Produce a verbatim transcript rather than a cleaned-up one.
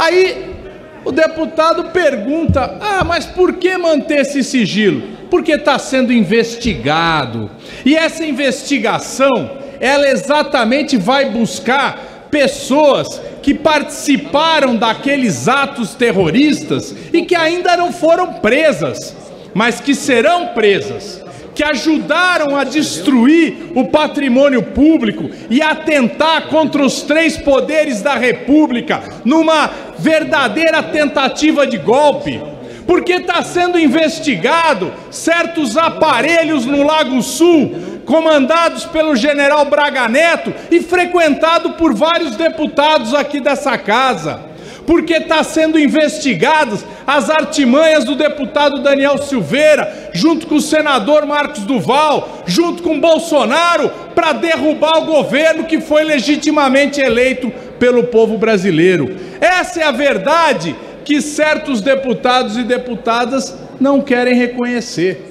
Aí o deputado pergunta, ah, mas por que manter esse sigilo? Porque está sendo investigado. E essa investigação, ela exatamente vai buscar pessoas que participaram daqueles atos terroristas e que ainda não foram presas, mas que serão presas, que ajudaram a destruir o patrimônio público e atentar contra os três poderes da República, numa verdadeira tentativa de golpe, porque está sendo investigado certos aparelhos no Lago Sul, comandados pelo general Braga Neto e frequentado por vários deputados aqui dessa casa, porque está sendo investigadas as artimanhas do deputado Daniel Silveira, junto com o senador Marcos Duval, junto com Bolsonaro, para derrubar o governo que foi legitimamente eleito pelo povo brasileiro. Essa é a verdade que certos deputados e deputadas não querem reconhecer.